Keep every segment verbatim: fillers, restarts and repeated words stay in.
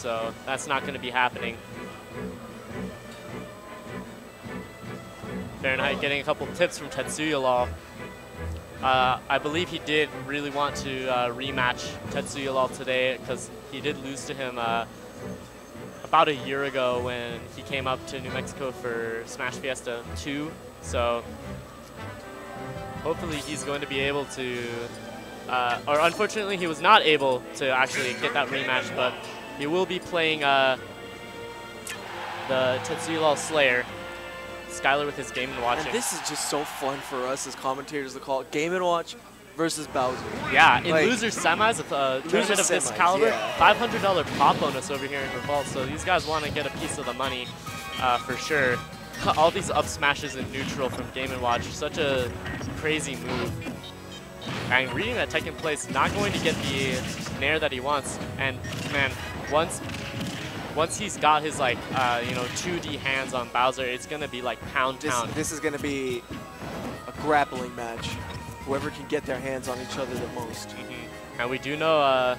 so that's not going to be happening. Fahrenheit getting a couple tips from Tetsuya Law. Uh, I believe he did really want to uh, rematch Tetsuya Law today because he did lose to him uh, about a year ago when he came up to New Mexico for Smash Fiesta two. So hopefully he's going to be able to, uh, or unfortunately he was not able to actually get that rematch, but he will be playing uh, the Tetsuilal Slayer. Skylar with his Game and Watch. And this is just so fun for us as commentators to call it Game and Watch versus Bowser. Yeah, in like, losers semis, with a tournament of this caliber, yeah. five hundred dollar pop bonus over here in Revolt. So these guys want to get a piece of the money uh, for sure. All these up smashes in neutral from Game and Watch, such a crazy move. And reading that taking place, not going to get the nair that he wants. And man, once. Once he's got his like uh, you know two D hands on Bowser, it's gonna be like pound this, pound. This is gonna be a grappling match. Whoever can get their hands on each other the most. Mm-hmm. And we do know uh,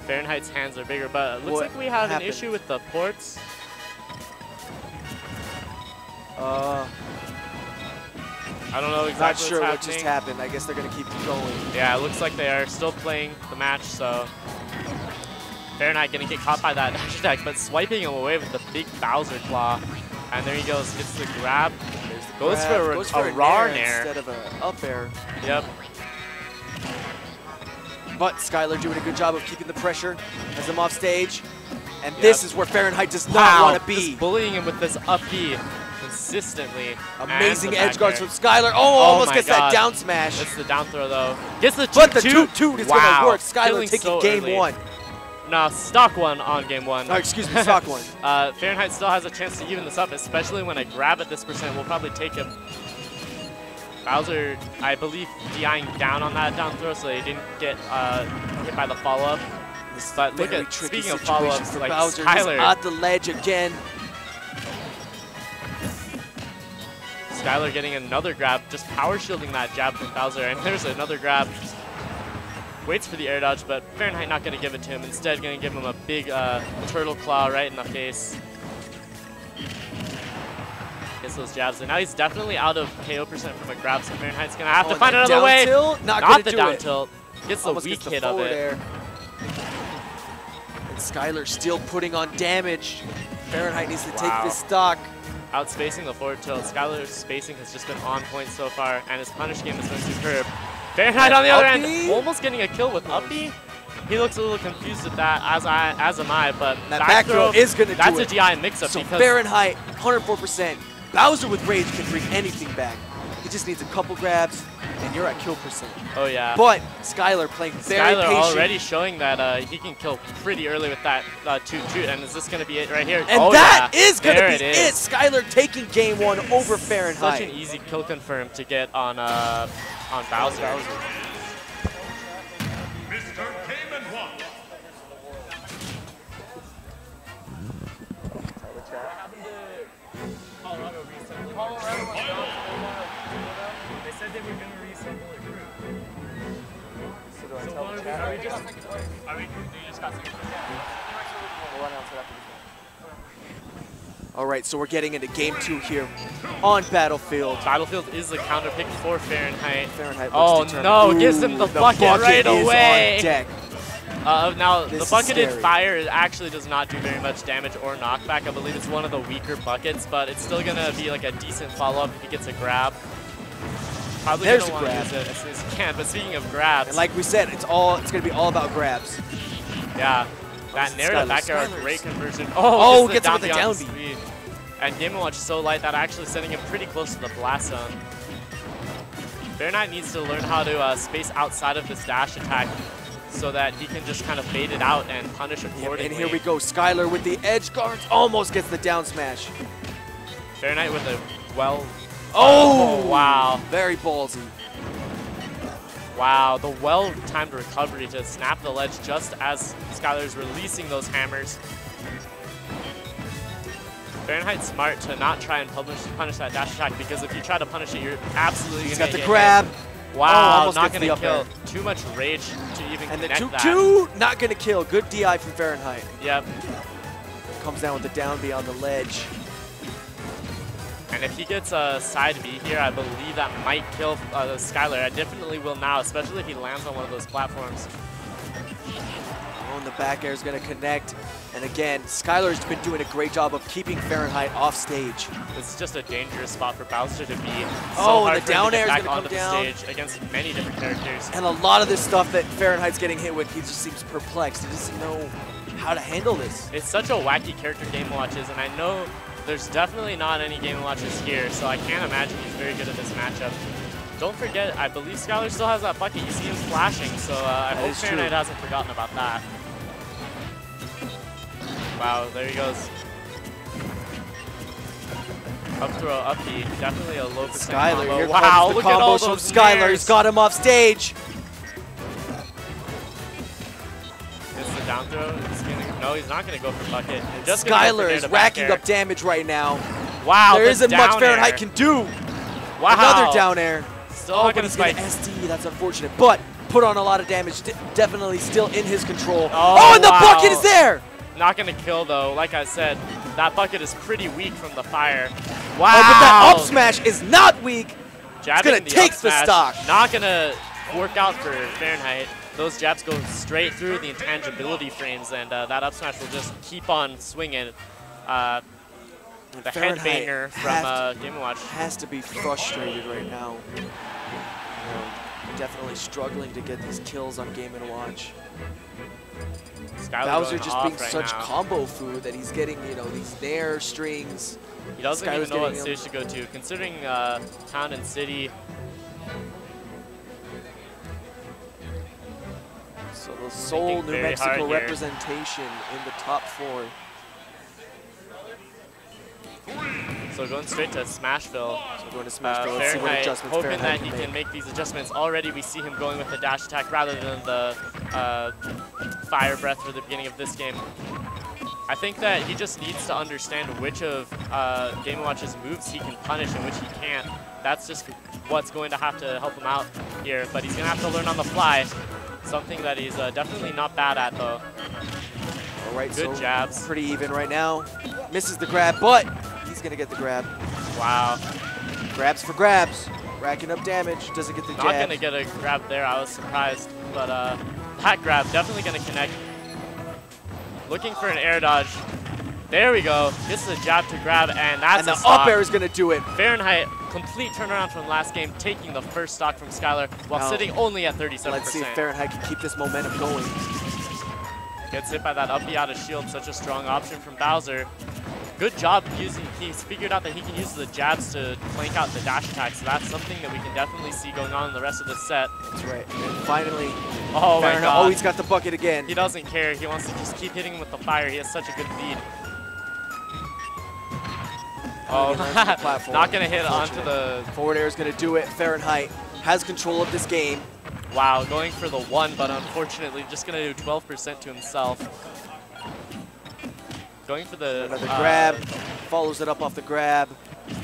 Fahrenheit's hands are bigger, but it looks what like we have happened? An issue with the ports. Uh, I don't know exactly. Not sure what's what just happened. I guess they're gonna keep going. Yeah, it looks like they are still playing the match. So. Fahrenheit gonna get caught by that dash attack, but swiping him away with the big Bowser claw. And there he goes, gets the grab. There's the goes, grab. For a, goes for a, a raw nair. Instead of an up air. Yep. But Skylar doing a good job of keeping the pressure as him off stage. And yep. This is where Fahrenheit does not wow. want to be. Just bullying him with this up B consistently. Amazing edge guards from Skylar. Oh, oh almost gets God. That down smash. That's the down throw though. Gets the two two. But the two two is wow. going to work. Skylar taking so game early. One. No, stock one on game one. Oh, excuse me, stock one. uh, Fahrenheit still has a chance to even this up, especially when I grab at this percent. We'll probably take him. Bowser, I believe, D I-ing down on that down throw, so he didn't get uh, hit by the follow-up. But look at, speaking of follow-ups, like Bowser Skylar. At the ledge again. Skylar getting another grab, just power shielding that jab from Bowser, and there's another grab. Waits for the air dodge, but Fahrenheit not going to give it to him. Instead, going to give him a big uh, turtle claw right in the face. Gets those jabs, and now he's definitely out of K O percent from a grab, so Fahrenheit's going to have oh, to find another way. Tilt? Not, not the do down it. Tilt. Gets the Almost weak gets the hit of it. Air. And Skylar still putting on damage. Fahrenheit needs to wow. take this stock. Outspacing the forward tilt. Skylar's spacing has just been on point so far, and his punish game has been superb. Fahrenheit on the other end, almost getting a kill with up B. He looks a little confused with that, as I, as am I. But that back, back throw, throw is going to do it. That's a D I mix-up. So Fahrenheit, one hundred four percent. Bowser with rage can bring anything back. He just needs a couple grabs, and you're at kill percent. Oh yeah. But Skylar playing very patient. Skylar already showing that uh, he can kill pretty early with that two two. Uh, and is this going to be it right here? And oh, that yeah. is going to be it. it. Skylar taking game one over Fahrenheit. Such an easy kill confirm to get on. Uh, On Bowser. Bowser. Mister Game and Watch. Colorado recycle. Colorado was done. They said they were going to recycle the group. So do I so tell the chat? Are we just, are we, you just got second place? Yeah. We'll announce it after the game. All right, so we're getting into game two here. On Battlefield. Battlefield is the counter pick for Fahrenheit. Fahrenheit oh determined. No, Ooh, gives him the, the bucket, bucket right away. On deck. Uh, now, this the bucketed fire actually does not do very much damage or knockback. I believe it's one of the weaker buckets, but it's still going to be like a decent follow up if he gets a grab. Probably going to want to use it as soon as he can, but speaking of grabs. And like we said, it's all it's going to be all about grabs. Yeah, that narrative back air, great conversion. Oh, oh gets the down with the down beat. And Game and Watch is so light that actually sending him pretty close to the blast zone. Fahrenheit needs to learn how to uh, space outside of this dash attack so that he can just kind of bait it out and punish accordingly. And here we go, Skylar with the edge guards, almost gets the down smash. Fahrenheit with a well... Oh! oh wow. Very ballsy. Wow, the well-timed recovery to snap the ledge just as Skylar's releasing those hammers. Fahrenheit's smart to not try and publish, punish that dash attack because if you try to punish it, you're absolutely going to get hit. He's got the grab. Wow, not going to kill. too much rage to even and connect. And the two two, not going to kill. Good D I from Fahrenheit. Yep. Comes down with the down B on the ledge. And if he gets a uh, side B here, I believe that might kill uh, Skylar. I definitely will now, especially if he lands on one of those platforms. Oh, and the back air is going to connect. And again, Skylar's been doing a great job of keeping Fahrenheit off stage. It's just a dangerous spot for Bowser to be. So oh, and the down air is going to come down. Stage against many different characters. And a lot of this stuff that Fahrenheit's getting hit with, he just seems perplexed. He doesn't know how to handle this. It's such a wacky character Game and Watch is, and I know there's definitely not any Game and Watches here, so I can't imagine he's very good at this matchup. Don't forget, I believe Skylar still has that bucket. You see him flashing, so uh, I hope Fahrenheit hasn't forgotten about that. Wow, there he goes. Up throw, up B, definitely a low percent Skylar, combo. Here wow, comes the look at all those Skylar. He's got him off stage. Is the down throw? He's gonna, no, he's not going to go for bucket. Just Skylar is racking air. up damage right now. Wow, there the isn't much air. Fahrenheit can do. Wow, another down air. Still oh, not but he's going to S D. That's unfortunate, but put on a lot of damage. De definitely still in his control. Oh, oh and the wow. bucket is there. Not going to kill, though. Like I said, that bucket is pretty weak from the fire. Wow. Oh, but that up smash is not weak. Jabbing it's going to take the stock. Not going to work out for Fahrenheit. Those jabs go straight through the intangibility frames, and uh, that up smash will just keep on swinging. Uh, the headbanger from uh, Game and Watch. Has to be frustrated right now. You know, definitely struggling to get these kills on Game and Watch. Skylar Bowser just being right such now. combo food that he's getting, you know, these nair strings. He doesn't Skylar's even know what stage to go to, considering uh, town and city. So the Seoul, New Mexico representation in the top four. So going straight to Smashville. So going to Smashville. Uh, Let's see what adjustments hoping Fahrenheit that he can make. can make these adjustments. Already we see him going with the dash attack rather than the uh, fire breath for the beginning of this game. I think that he just needs to understand which of uh, Game and Watch's moves he can punish and which he can't. That's just what's going to have to help him out here. But he's going to have to learn on the fly. Something that he's uh, definitely not bad at, though. All right, good so jabs. Pretty even right now. Misses the grab, but he's going to get the grab. Wow. Grabs for grabs. Racking up damage. Doesn't get the jab. Not going to get a grab there. I was surprised. But uh, that grab definitely going to connect. Looking for an air dodge. There we go. This is a jab to grab, and that's and the a stock. Up air is going to do it. Fahrenheit, complete turnaround from last game, taking the first stock from Skylar while now, sitting only at thirty-seven percent. Let's see if Fahrenheit can keep this momentum going. Gets hit by that up B out of shield. Such a strong option from Bowser. Good job using, he's figured out that he can use the jabs to flank out the dash attack, so that's something that we can definitely see going on in the rest of the set. That's right. And finally, oh, my God. Oh, he's got the bucket again. He doesn't care. He wants to just keep hitting him with the fire. He has such a good lead. Oh, the not going to hit onto the... Forward air is going to do it. Fahrenheit has control of this game. Wow, going for the one, but unfortunately just going to do twelve percent to himself. Going for the... Another uh, grab. Follows it up off the grab.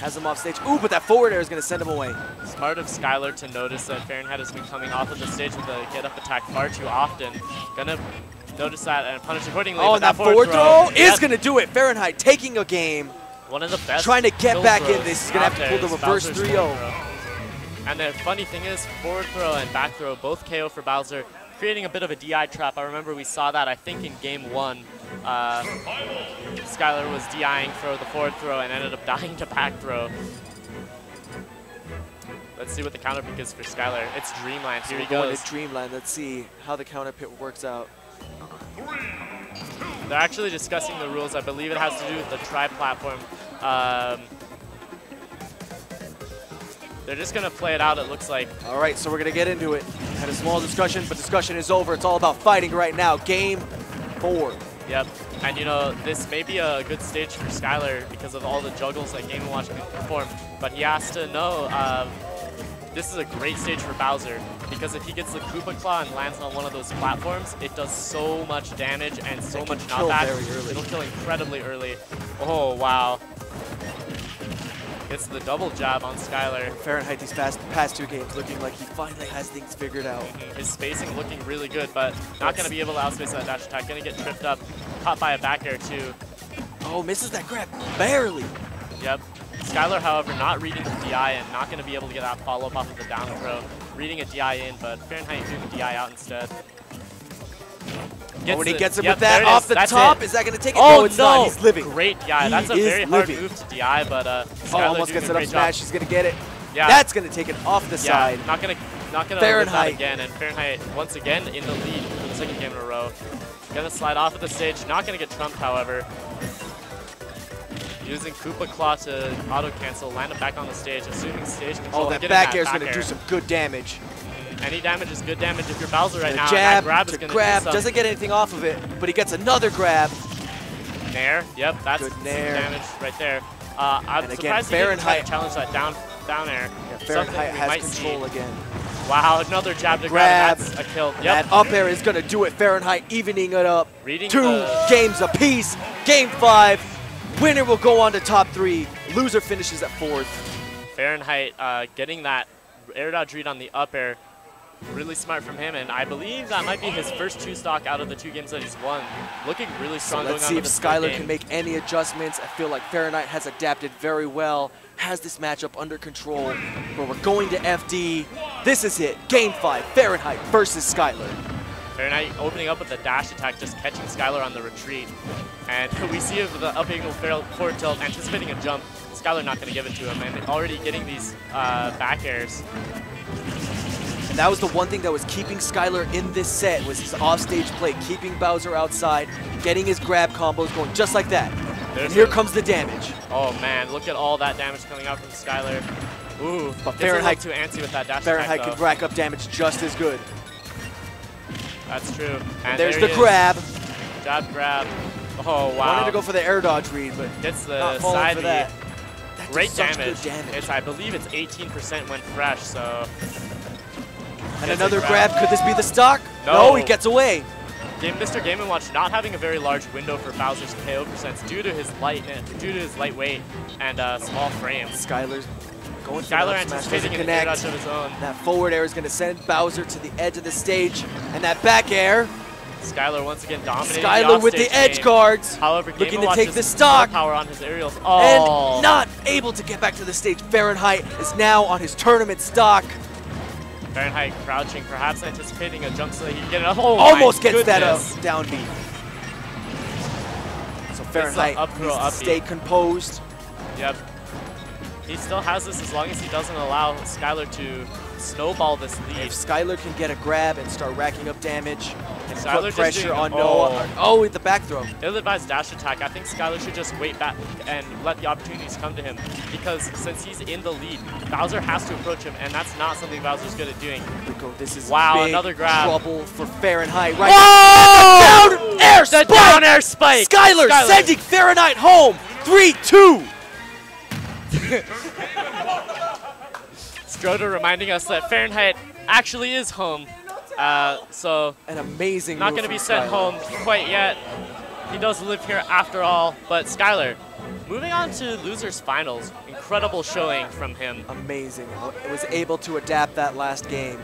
Has him off stage. Ooh, but that forward air is going to send him away. Smart of Skylar to notice that Fahrenheit has been coming off of the stage with a get-up attack far too often. Going to notice that and punish accordingly. Oh, and that, that forward throw, throw is going to do it. Fahrenheit taking a game. One of the best. Trying to get back in this. He's going to have to pull the reverse three oh. And the funny thing is, forward throw and back throw, both K O for Bowser, creating a bit of a D I trap. I remember we saw that, I think, in game one. Uh, Skylar was D I-ing for the forward throw and ended up dying to back throw. Let's see what the counter pick is for Skylar. It's Dreamland. Here so he goes. Going to Dreamland. Let's see how the counter pick works out. They're actually discussing the rules. I believe it has to do with the tri-platform. Um, they're just going to play it out, it looks like. All right, so we're going to get into it. Had a small discussion, but discussion is over. It's all about fighting right now. Game four. Yep. And, you know, this may be a good stage for Skylar because of all the juggles that Game and Watch can perform. But he has to know uh, this is a great stage for Bowser because if he gets the Koopa Claw and lands on one of those platforms, it does so much damage and so much knockback. It'll kill incredibly early. Oh, wow. gets the double jab on Skylar. Fahrenheit these past, past two games looking like he finally has things figured out. Mm-hmm. His spacing looking really good, but not going to be able to outspace that dash attack. Going to get tripped up, caught by a back air too. Oh, misses that grab, barely. Yep. Skylar, however, not reading the D I and not going to be able to get that follow-up off of the down throw. Reading a D I in, but Fahrenheit doing the D I out instead. Gets oh, and he gets him yep, with that off the that's top. It. Is that going to take it? Oh, no, it's no. Not. He's living. Great D I. He that's a very hard living. move to D I, but uh, Skylar oh, almost gets it up smash. Job. He's going to get it. Yeah. That's going to take it off the yeah. side. Not going to not gonna Fahrenheit again, and Fahrenheit once again in the lead for the second game in a row. Going to slide off of the stage. Not going to get trumped, however. Using Koopa Claw to auto-cancel, land him back on the stage, assuming stage control. Oh, that back air is going to do some good damage. Any damage is good damage if you're Bowser right now. Jab, grab to grab, doesn't get anything off of it, but he gets another grab. Nair, yep, that's good nair. damage right there. Uh, I'm and surprised again, he didn't challenge that down, down air. Yeah, Fahrenheit has control see. again. Wow, another jab to grab, grab. That's a kill. Yep. That up air is going to do it, Fahrenheit evening it up. Reading Two the... games apiece, game five. Winner will go on to top three. Loser finishes at fourth. Fahrenheit uh, getting that air dodge read on the up air. Really smart from him, and I believe that might be his first two stock out of the two games that he's won. Looking really strong. So let's going see on if Skylar game. can make any adjustments. I feel like Fahrenheit has adapted very well, has this matchup under control, but we're going to F D. This is it. Game five, Fahrenheit versus Skylar. Fahrenheit opening up with a dash attack, just catching Skylar on the retreat. And we see it with the up angle forward tilt, anticipating a jump. Skylar not going to give it to him, and already getting these uh, back airs. And that was the one thing that was keeping Skylar in this set, was his offstage play, keeping Bowser outside, getting his grab combos going just like that. There's and here a, comes the damage. Oh man, look at all that damage coming out from Skylar. Ooh, but Fahrenheit too antsy with that dash Fahrenheit attack, could rack up damage just as good. That's true. And, and there's there the grab. Jab grab. Oh wow. Wanted to go for the air dodge read, but gets the not falling side for that. that Great damage. damage. It's, I believe it's eighteen percent when fresh, so. And another grab. grab, could this be the stock? No, no he gets away. Game, Mister Game and Watch not having a very large window for Bowser's K O percents due to his light, due to his lightweight and uh, small frame. Skylar's going Skylar anticipating an air dodge of his own. That forward air is going to send Bowser to the edge of the stage, and that back air. Skylar once again dominating. Skylar the with the edge game. guards. However, Game looking to take the stock. Power on his aerials. Oh. And not able to get back to the stage. Fahrenheit is now on his tournament stock. Fahrenheit crouching, perhaps anticipating a jump so that he can get it up. Oh, almost gets goodness. that up, down beat. So Fahrenheit up needs to stay composed. Yep. He still has this as long as he doesn't allow Skylar to snowball this lead. If Skylar can get a grab and start racking up damage and Skylar put pressure on Noah. Oh, with oh, the back throw. Ill-advised dash attack. I think Skylar should just wait back and let the opportunities come to him, because since he's in the lead, Bowser has to approach him, and that's not something Bowser's good at doing. This is wow, big another grab. trouble for Fahrenheit. Right oh! Down air spike! The down air spike! Skylar, Skylar sending Fahrenheit home! three two! Stroder reminding us that Fahrenheit actually is home, uh, so an amazing not going to be sent home quite yet. He does live here after all, but Skylar moving on to losers finals. Incredible showing from him. Amazing. It was able to adapt that last game.